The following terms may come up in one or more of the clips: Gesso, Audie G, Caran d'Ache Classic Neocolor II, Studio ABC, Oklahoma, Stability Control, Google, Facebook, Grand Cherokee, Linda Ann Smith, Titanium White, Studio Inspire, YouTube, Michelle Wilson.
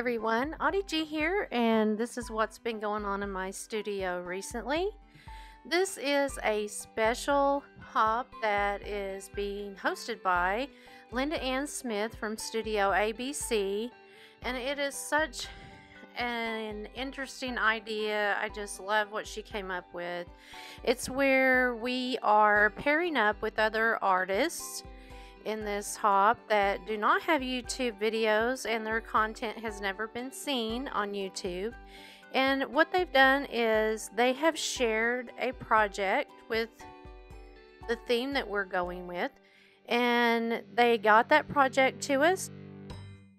everyone, Audie G here, and this is what's been going on in my studio recently. This is a special hop that is being hosted by Linda Ann Smith from Studio ABC, and it is such an interesting idea. I just love what she came up with. It's where we are pairing up with other artists in this hop that do not have YouTube videos, and their content has never been seen on YouTube. And what they've done is they have shared a project with the theme that we're going with, and they got that project to us,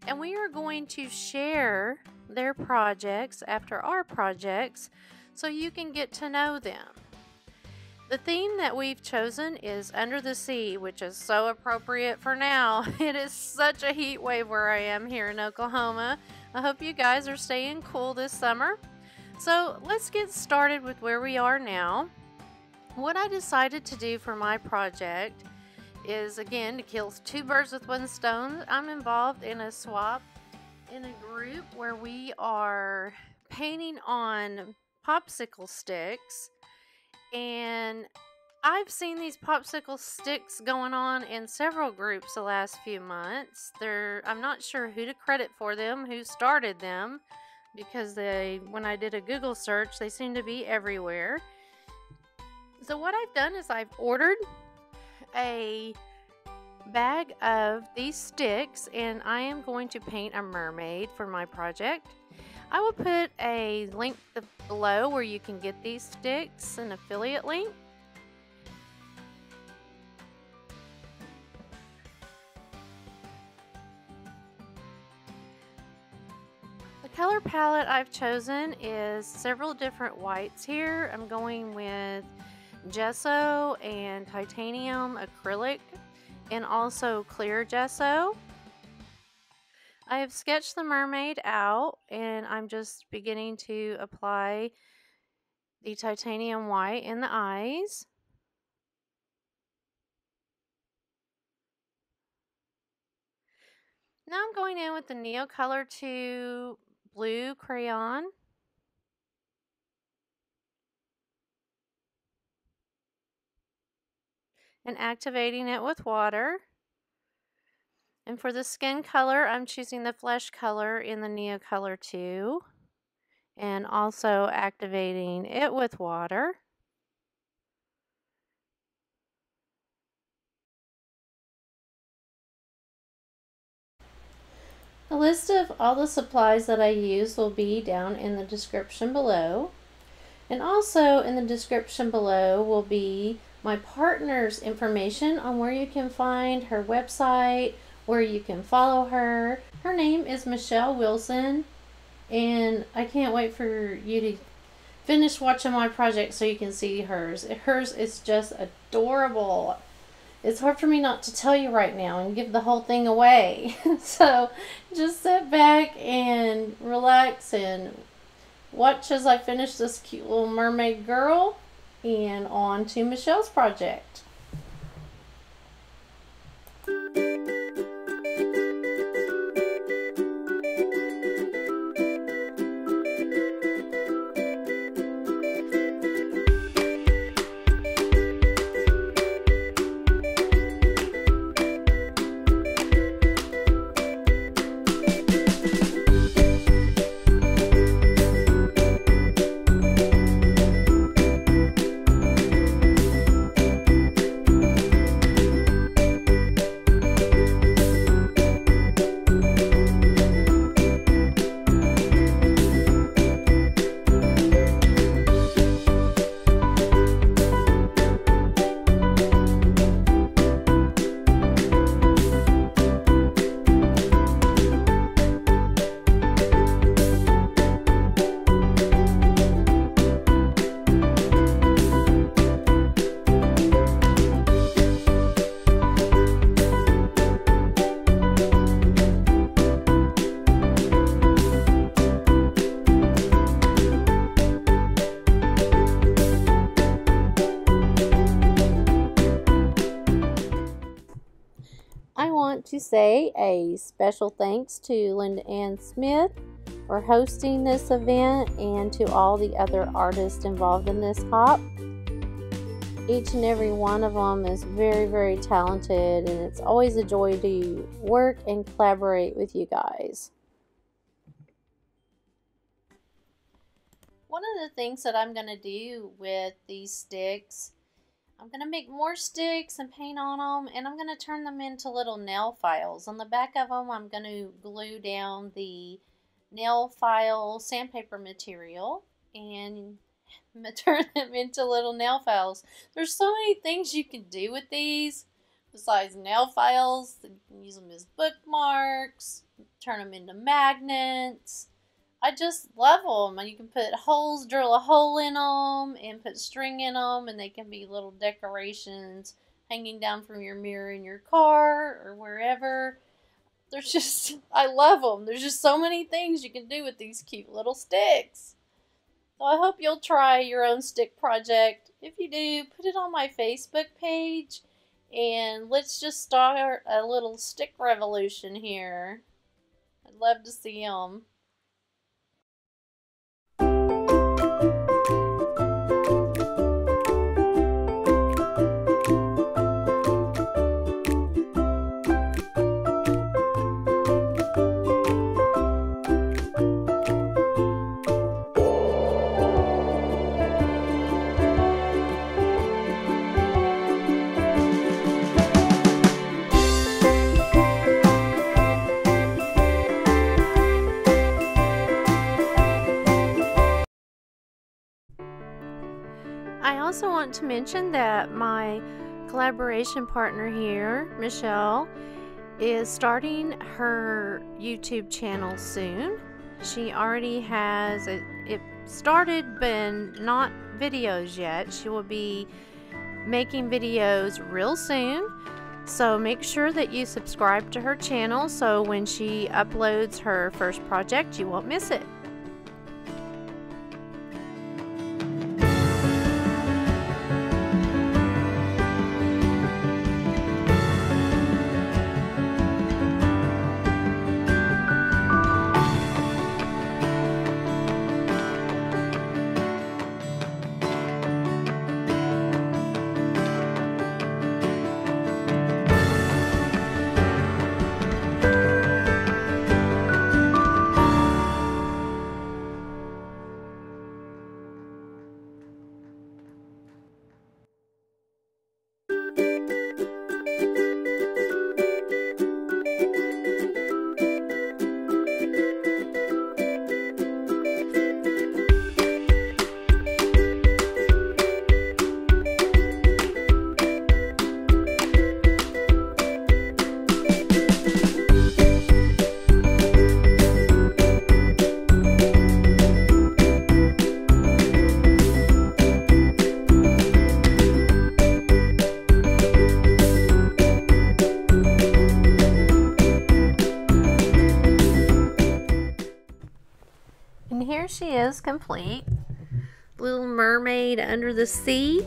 and we are going to share their projects after our projects so you can get to know them. The theme that we've chosen is Under the Sea, which is so appropriate for now. It is such a heat wave where I am here in Oklahoma. I hope you guys are staying cool this summer. So let's get started with where we are now. What I decided to do for my project is, again, to kill two birds with one stone. I'm involved in a swap in a group where we are painting on popsicle sticks. And I've seen these popsicle sticks going on in several groups the last few months. I'm not sure who to credit for them, who started them, because when I did a Google search, they seem to be everywhere. So what I've done is I've ordered a bag of these sticks, and I am going to paint a mermaid for my project. I will put a link below where you can get these sticks, an affiliate link. The color palette I've chosen is several different whites here. I'm going with gesso and titanium acrylic and also clear gesso. I have sketched the mermaid out, and I'm just beginning to apply the titanium white in the eyes. Now I'm going in with the Neocolor II blue crayon. And activating it with water. And for the skin color, I'm choosing the flesh color in the Neocolor II, and also activating it with water. A list of all the supplies that I use will be down in the description below. And also in the description below will be my partner's information on where you can find her website, where you can follow her. Her name is Michelle Wilson, and I can't wait for you to finish watching my project so you can see hers. Hers is just adorable. It's hard for me not to tell you right now and give the whole thing away. So just sit back and relax and watch as I finish this cute little mermaid girl and on to Michelle's project. To say a special thanks to Linda Ann Smith for hosting this event and to all the other artists involved in this hop. Each and every one of them is very, very talented, and it's always a joy to work and collaborate with you guys. One of the things that I'm going to do with these sticks, I'm going to make more sticks and paint on them, and I'm going to turn them into little nail files. On the back of them, I'm going to glue down the nail file sandpaper material and turn them into little nail files. There's so many things you can do with these besides nail files. You can use them as bookmarks, turn them into magnets. I just love them, and you can put holes, drill a hole in them, and put string in them, and they can be little decorations hanging down from your mirror in your car or wherever. There's just, I love them. There's just so many things you can do with these cute little sticks. So I hope you'll try your own stick project. If you do, put it on my Facebook page, and let's just start a little stick revolution here. I'd love to see them. I also want to mention that my collaboration partner here, Michelle, is starting her YouTube channel soon. She already has it started, but not videos yet. She will be making videos real soon, so make sure that you subscribe to her channel so when she uploads her first project you won't miss it. Here she is, complete. Little mermaid under the sea.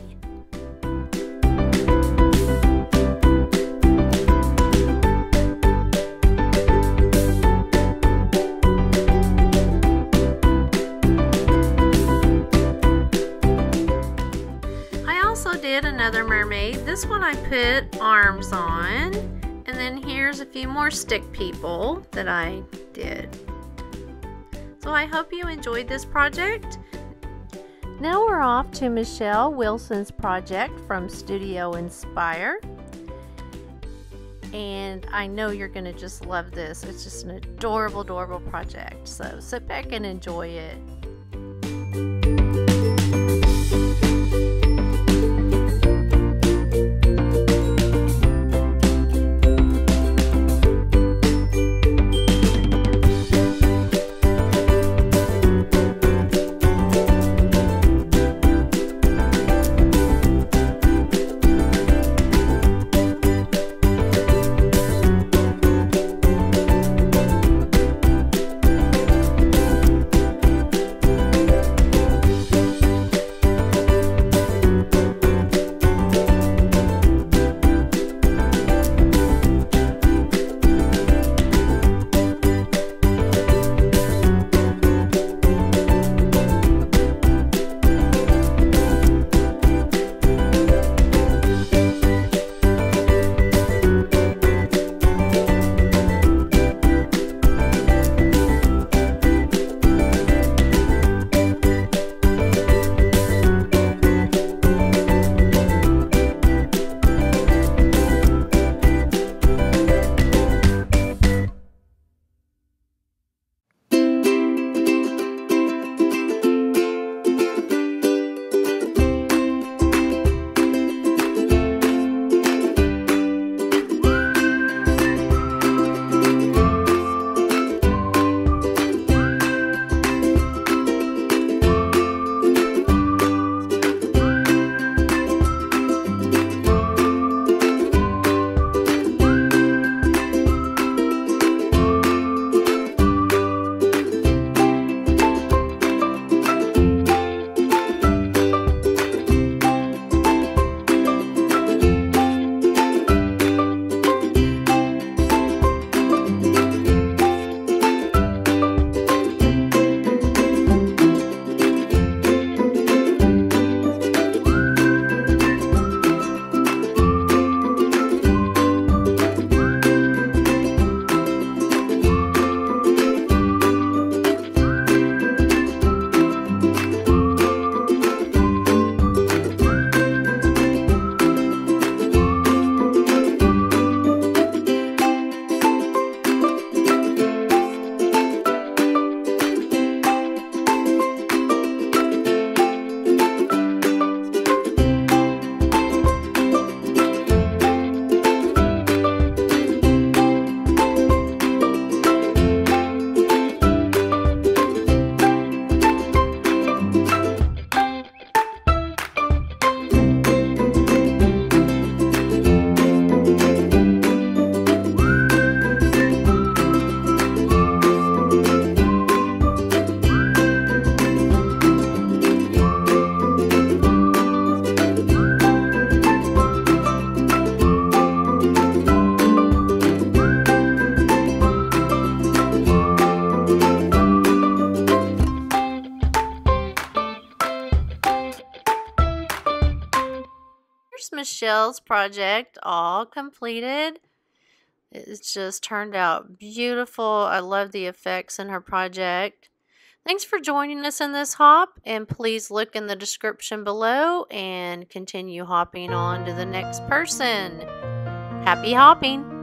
I also did another mermaid. This one I put arms on, and then here's a few more stick people that I did. So I hope you enjoyed this project. Now we're off to Michelle Wilson's project from Studio Inspire. And I know you're going to just love this. It's just an adorable, adorable project. So sit back and enjoy it. Michelle's project all completed. It's just turned out beautiful. I love the effects in her project. Thanks for joining us in this hop, and please look in the description below and continue hopping on to the next person. Happy hopping!